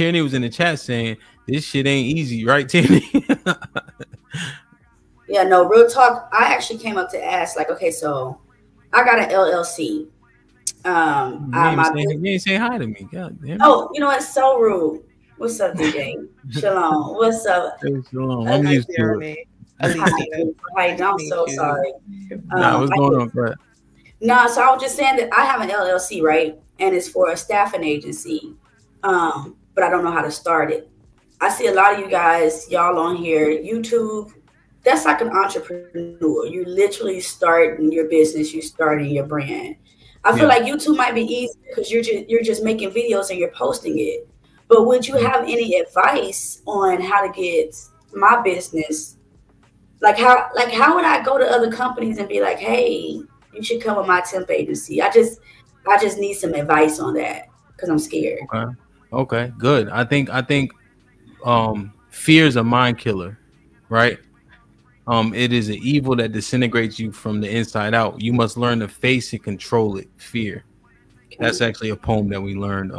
Tierney was in the chat saying this shit ain't easy, right, Tierney? Yeah, no, real talk. I actually came up to ask, like, okay, so I got an LLC. You ain't saying hi to me. God damn. Oh, you know what? So rude. What's up, DJ? Shalom. What's up? Hey, shalom. I'm used to it. I'm so sorry. Nah, what's going on, Brad? Nah, so I was just saying that I have an LLC, right? And it's for a staffing agency, but I don't know how to start it. I see a lot of you guys, y'all on here, YouTube. That's like an entrepreneur. You literally starting your business. You starting your brand. I feel like YouTube might be easy because you're just making videos and you're posting it. But would you have any advice on how to get my business? Like how would I go to other companies and be like, hey, you should come with my temp agency? I just need some advice on that because I'm scared. Okay. Okay, good. I think fear is a mind killer, right? It is an evil that disintegrates you from the inside out. You must learn to face and control it. Fear. That's actually a poem that we learned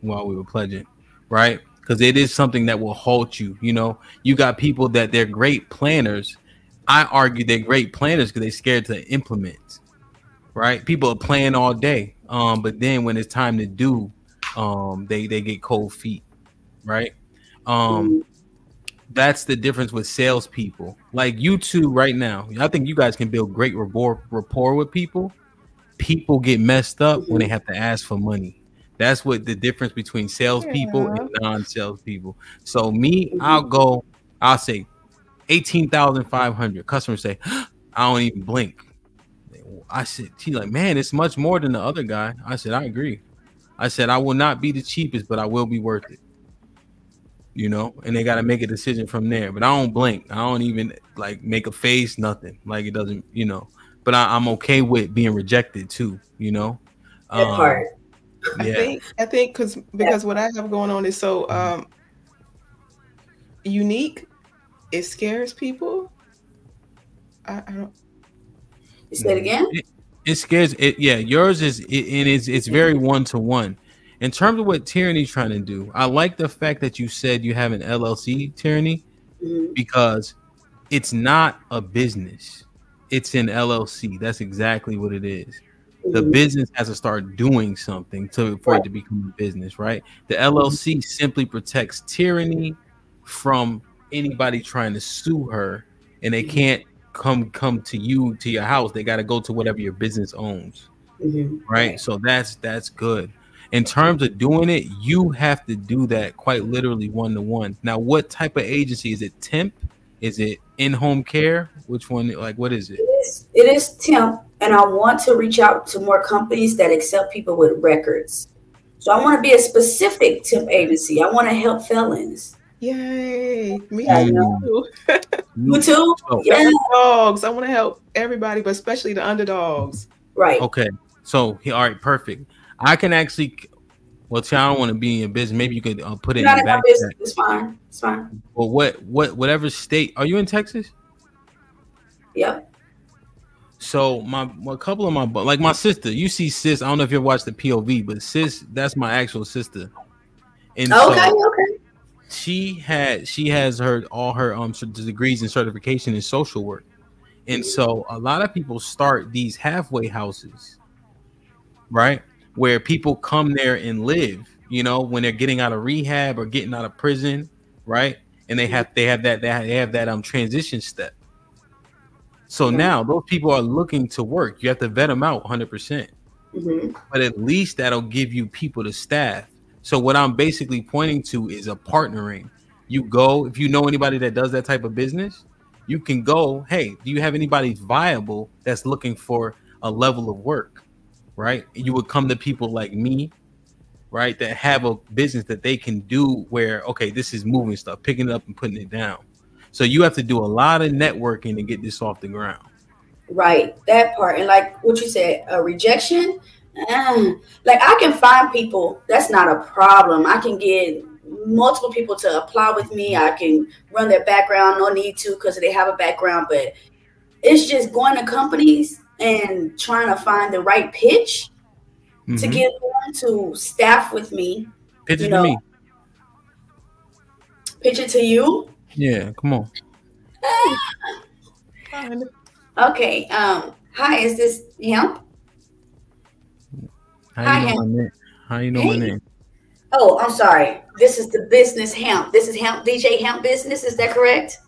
while we were pledging, right? Because it is something that will halt you. You know, you got people that they're great planners. I argue they're great planners because they're scared to implement, right? People are planning all day, but then when it's time to do, they get cold feet, right? That's the difference with salespeople. Like you two right now, I think you guys can build great rapport with people. People get messed up when they have to ask for money. That's what the difference between salespeople and non-salespeople. So me, I'll say 18,500. Customers say, I don't even blink. I said, she's like, man, it's much more than the other guy. I said, I agree. I said, I will not be the cheapest, but I will be worth it. You know, and they got to make a decision from there. But I don't blink. I don't even like make a face, nothing. Like it doesn't, you know. But I'm okay with being rejected too, you know. That part. Yeah. I think because what I have going on is so unique. It scares people. I don't. You say it again. It scares it. Yeah, yours is it's very one-to-one. In terms of what Tyranny's trying to do, I like the fact that you said you have an LLC, Tyranny, because it's not a business. It's an LLC. That's exactly what it is. The business has to start doing something for it to become a business, right? The LLC simply protects Tyranny from anybody trying to sue her, and they can't come to you, to your house. They got to go to whatever your business owns, right? So that's good. In terms of doing it, you have to do that quite literally one-to-one. Now, what type of agency? Is it temp? Is it in-home care? Which one? Like, what is it? It is temp, and I want to reach out to more companies that accept people with records. So I want to be a specific temp agency. I want to help felons. Yay. Me too. You too? Oh. Yeah. Underdogs. I want to help everybody, but especially the underdogs. Right. Okay. So, all right, perfect. I can actually, well, I don't want to be in your business. Maybe you could put it in back. It's fine. It's fine. Well, whatever state, are you in Texas? Yep. So a couple of my, like my sister, you see sis, I don't know if you ever watched the POV, but sis, that's my actual sister. And okay, so okay. She has all her degrees and certification in social work. And so a lot of people start these halfway houses, right? Where people come there and live, you know, when they're getting out of rehab or getting out of prison, right? And they have that transition step. So now those people are looking to work. You have to vet them out 100%, but at least that'll give you people to staff. So what I'm basically pointing to is a partnering. You go, if you know anybody that does that type of business, you can go, hey, do you have anybody viable that's looking for a level of work? Right, you would come to people like me, right, that have a business that they can do where, okay, this is moving stuff, picking it up and putting it down. So you have to do a lot of networking to get this off the ground. Right, that part. And like what you said, a rejection, like I can find people. That's not a problem. I can get multiple people to apply with me. I can run their background, no need to, because they have a background. But it's just going to companies and trying to find the right pitch to get them to staff with me. Pitch it to me. pitch it to you? Yeah, come on. Okay. Hi, is this Hamp? How you know my name? Oh, I'm sorry. This is the business Hamp. This is Hamp, DJ Hamp Business. Is that correct?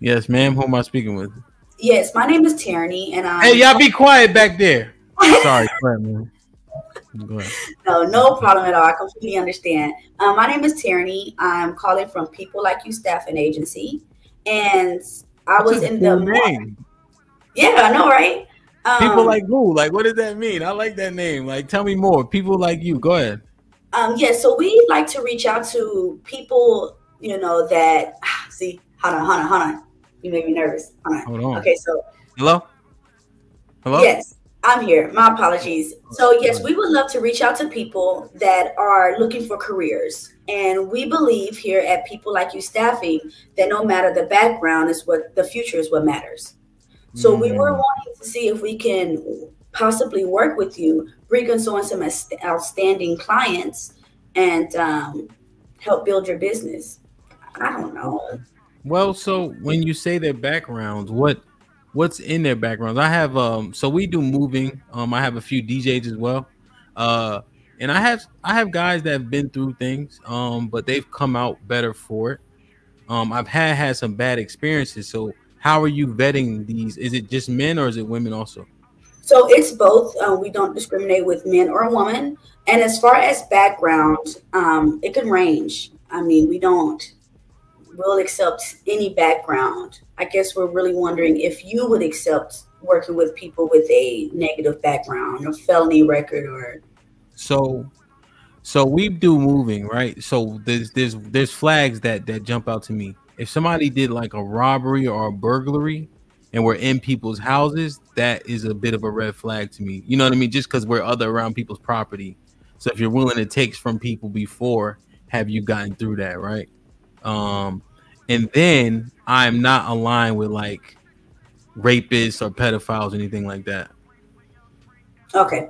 Yes, ma'am. Who am I speaking with? Yes, my name is Tyranny, and I. Hey, y'all be quiet back there. Sorry, man. Go ahead. No, no problem at all. I completely understand. My name is Tyranny. I'm calling from People Like You Staffing Agency, and I was in the name. Yeah, I know, right? People Like Who? Like, what does that mean? I like that name. Like, tell me more. People Like You. Go ahead. Yeah, so we like to reach out to people, you know, that see. Hold on. You made me nervous. Hold on. Okay, so hello. Yes, I'm here. My apologies. So yes, we would love to reach out to people that are looking for careers, and we believe here at People Like You Staffing that no matter the background is what the future is what matters. So we were wanting to see if we can possibly work with you, bring on some outstanding clients, and help build your business. I don't know. Well, so when you say their backgrounds, what's in their backgrounds? I have so we do moving. I have a few DJs as well, and I have guys that have been through things, but they've come out better for it. I've had some bad experiences. So how are you vetting these? Is it just men or is it women also? So it's both. We don't discriminate with men or women. And as far as background, it can range. I mean, we don't. Will accept any background. I guess we're really wondering if you would accept working with people with a negative background or felony record or. So we do moving, right? So there's flags that jump out to me. If somebody did like a robbery or a burglary and we're in people's houses, that is a bit of a red flag to me. You know what I mean? Just because we're around people's property. So if you're willing to take from people before, have you gotten through that, right? And then I'm not aligned with like rapists or pedophiles or anything like that. Okay.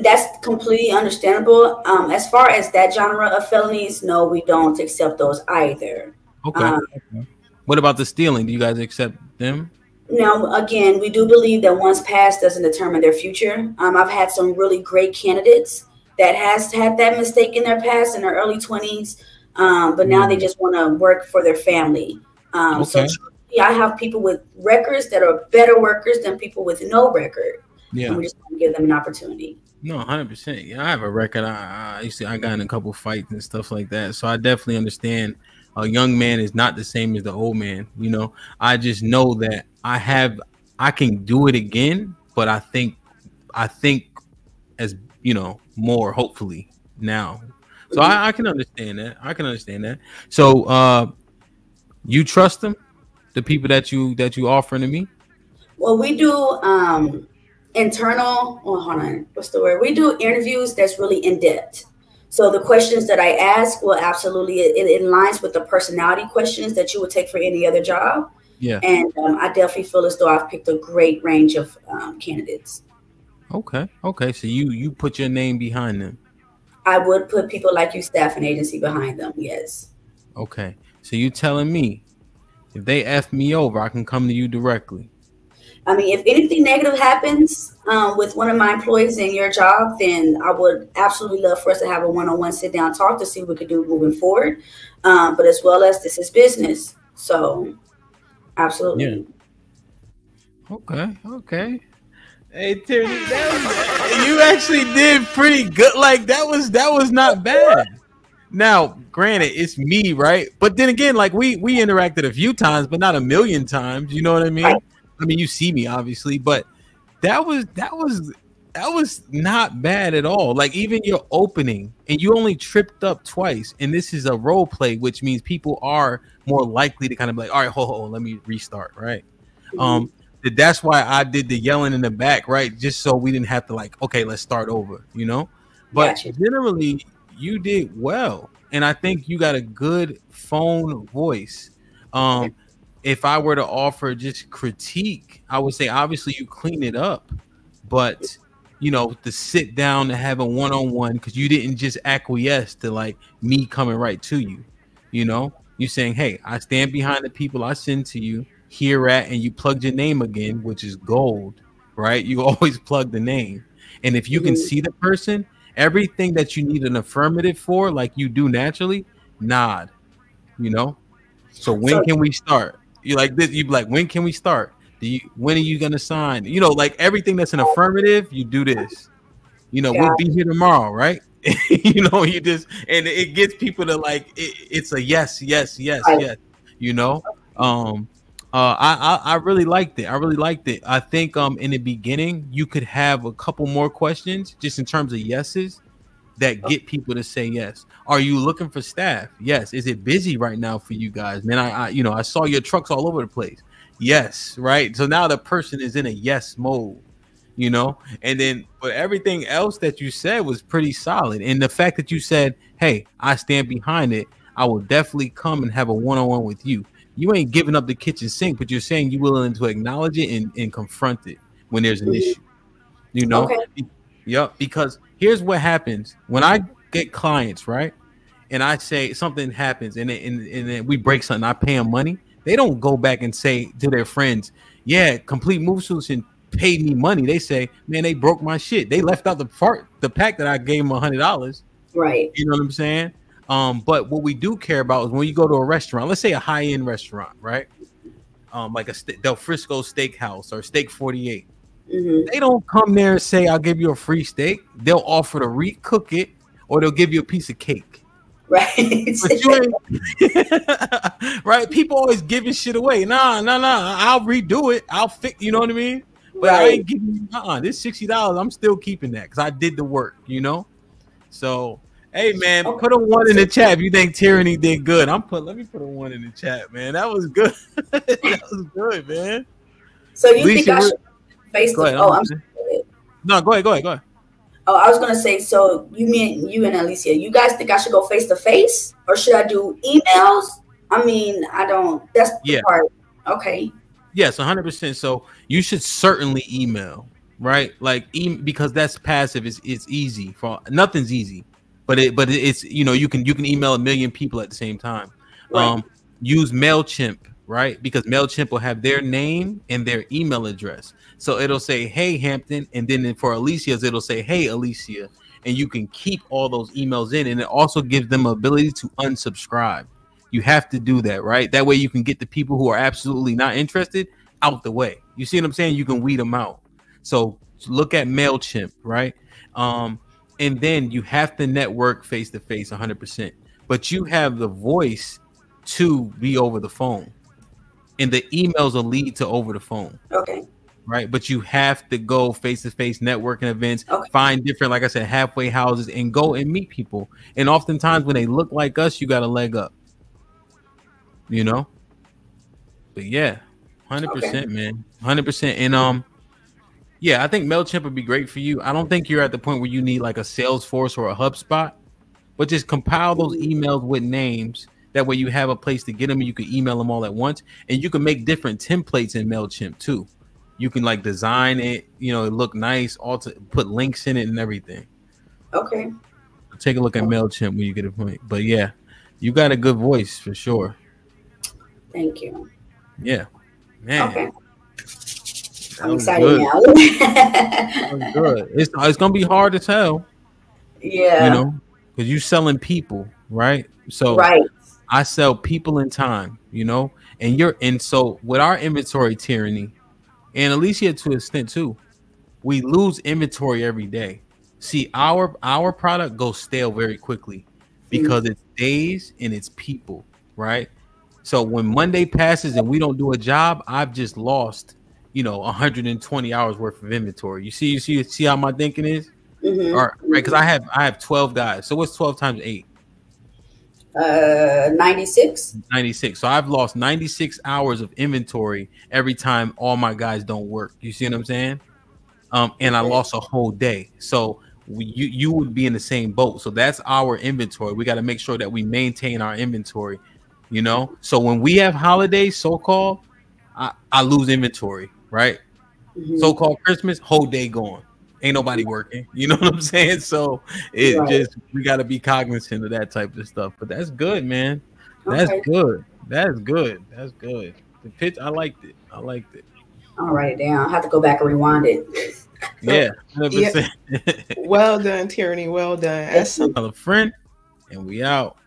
That's completely understandable. As far as that genre of felonies, no, we don't accept those either. Okay. What about the stealing? Do you guys accept them? Now, again, we do believe that one's past doesn't determine their future. I've had some really great candidates that has had that mistake in their past in their early 20s. But now they just want to work for their family. Okay. So yeah, I have people with records that are better workers than people with no record. Yeah. And we just want to give them an opportunity. No, 100%. Yeah, I have a record. I got in a couple fights and stuff like that. So I definitely understand a young man is not the same as the old man. You know, I just know that I can do it again, but I think as you know, more hopefully now. So I can understand that. So you trust them, the people that you offering to me? Well, we do internal. Oh, hold on. What's the word? We do interviews that's really in depth. So the questions that I ask will absolutely it aligns with the personality questions that you would take for any other job. Yeah. And I definitely feel as though I've picked a great range of candidates. Okay. Okay. So you put your name behind them. I would put People Like You Staffing Agency behind them. Yes. Okay. So you telling me if they F me over, I can come to you directly. I mean, if anything negative happens with one of my employees in your job, then I would absolutely love for us to have a one-on-one sit down talk to see what we could do moving forward. But as well as this is business. So absolutely. Yeah. Okay. Okay. Hey, Tyranny, you actually did pretty good. Like that was not bad. Now, granted, it's me, right? But then again, like we interacted a few times, but not a million times. You know what I mean? I mean, you see me obviously, but that was not bad at all. Like even your opening, and you only tripped up twice. And this is a role play, which means people are more likely to kind of be like, all right, hold, let me restart, right? Mm-hmm. That's why I did the yelling in the back, right? Just so we didn't have to like, okay, let's start over, you know? But gotcha. Generally, you did well. And I think you got a good phone voice. If I were to offer just critique, I would say, obviously you clean it up, but you know, to sit down and have a one-on-one, because you didn't just acquiesce to like me coming right to you, you know? You're saying, hey, I stand behind the people I send to you here at, and you plugged your name again, which is gold, right? You always plug the name. And if you can see the person, everything that you need an affirmative for, like you do naturally, nod, you know? So when can we start? You're like this, you'd be like, when can we start? When are you going to sign? You know, like everything that's an affirmative, you do this. You know, we'll be here tomorrow, right? You know, you just, and it gets people to like, it's a yes, yes, yes, yes. You know, I really liked it. I really liked it. I think in the beginning, you could have a couple more questions just in terms of yeses that get people to say yes. Are you looking for staff? Yes. Is it busy right now for you guys? Man, I you know, I saw your trucks all over the place. Yes. Right. So now the person is in a yes mode, you know, and then but everything else that you said was pretty solid. And the fact that you said, hey, I stand behind it. I will definitely come and have a one-on-one with you. You ain't giving up the kitchen sink, but you're saying you're willing to acknowledge it and confront it when there's an issue, you know? Okay. Yep. Because here's what happens when I get clients, right? And I say something happens and then we break something, I pay them money. They don't go back and say to their friends, yeah, Complete Move Solution paid me money. They say, man, they broke my shit. They left out the pack that I gave them $100. Right. You know what I'm saying? But what we do care about is when you go to a restaurant, let's say a high-end restaurant, right? Like a Del Frisco Steakhouse or Steak 48. Mm-hmm. They don't come there and say, I'll give you a free steak. They'll offer to recook it or they'll give you a piece of cake. Right. But you ain't, right. People always giving shit away. Nah, nah, nah. I'll redo it. I'll fix, you know what I mean? But right. I ain't giving you this $60. I'm still keeping that because I did the work, you know? So, hey, man, put a one in the chat if you think Tyranny did good. Let me put a one in the chat, man. That was good. That was good, man. So you think I should face the, oh, I'm sorry. No, go ahead, go ahead, go ahead. Oh, I was going to say, so you mean you and Alicia, you guys think I should go face to face or should I do emails? I mean, I don't. That's the part. Okay. Yes, 100%. So you should certainly email, right? Like, because that's passive. It's easy. Nothing's easy, but it's, you know, you can email a million people at the same time. Right. Use MailChimp, right? Because MailChimp will have their name and their email address. So it'll say, hey, Hampton. And then for Alicia's, it'll say, hey, Alicia. And you can keep all those emails in. And it also gives them ability to unsubscribe. You have to do that, right? That way you can get the people who are absolutely not interested out the way. You see what I'm saying? You can weed them out. So look at MailChimp, right? And then you have to network face-to-face 100%. But you have the voice to be over the phone. And the emails will lead to over the phone. Okay. Right. But you have to go face-to-face networking events, find different, like I said, halfway houses and go and meet people. And oftentimes when they look like us, you got a leg up, you know? But yeah, 100%, man, 100%. And, yeah, I think MailChimp would be great for you. I don't think you're at the point where you need like a Salesforce or a HubSpot, but just compile those emails with names. That way you have a place to get them. And you can email them all at once and you can make different templates in MailChimp too. You can like design it, you know, it look nice, all to put links in it and everything. Okay. Take a look at MailChimp when you get a point. But yeah, you got a good voice for sure. Thank you. Yeah. Man. Okay. I'm excited now. Good. It's going to be hard to tell. Yeah. You know, because you're selling people, right? So right. I sell people in time, you know, and you're in. So with our inventory tyranny and Alicia to an extent too, we lose inventory every day. See, our product goes stale very quickly because it's days and it's people, right? So when Monday passes and we don't do a job, I've just lost, you know, 120 hours worth of inventory. You see how my thinking is? Mm-hmm. All right, because I have 12 guys. So what's 12 times 8? 96. So I've lost 96 hours of inventory every time all my guys don't work. You see what I'm saying? And I lost a whole day. So you would be in the same boat. So that's our inventory. We got to make sure that we maintain our inventory, you know? So when we have holidays, so-called, I lose inventory, right? Mm-hmm. So-called Christmas, whole day gone. Ain't nobody working, you know what I'm saying? So it just, we got to be cognizant of that type of stuff, but that's good, man. That's good. That's good. That's good. The pitch, I liked it. I liked it. I'll write it down. I'll have to go back and rewind it. Yeah, 100%. Yeah. Well done, Tyranny. Well done. That's a friend, and we out.